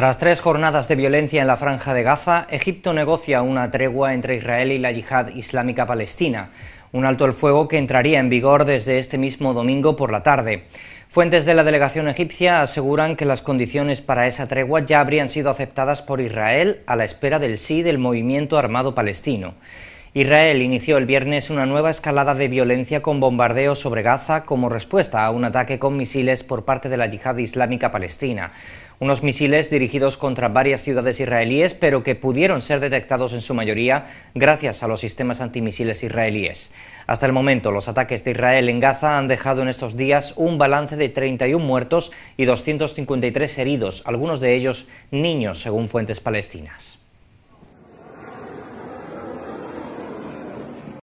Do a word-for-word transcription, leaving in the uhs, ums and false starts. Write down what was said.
Tras tres jornadas de violencia en la Franja de Gaza, Egipto negocia una tregua entre Israel y la Yihad Islámica Palestina, un alto el fuego que entraría en vigor desde este mismo domingo por la tarde. Fuentes de la delegación egipcia aseguran que las condiciones para esa tregua ya habrían sido aceptadas por Israel a la espera del sí del movimiento armado palestino. Israel inició el viernes una nueva escalada de violencia con bombardeos sobre Gaza como respuesta a un ataque con misiles por parte de la Yihad Islámica Palestina. Unos misiles dirigidos contra varias ciudades israelíes, pero que pudieron ser detectados en su mayoría gracias a los sistemas antimisiles israelíes. Hasta el momento, los ataques de Israel en Gaza han dejado en estos días un balance de treinta y uno muertos y doscientos cincuenta y tres heridos, algunos de ellos niños, según fuentes palestinas.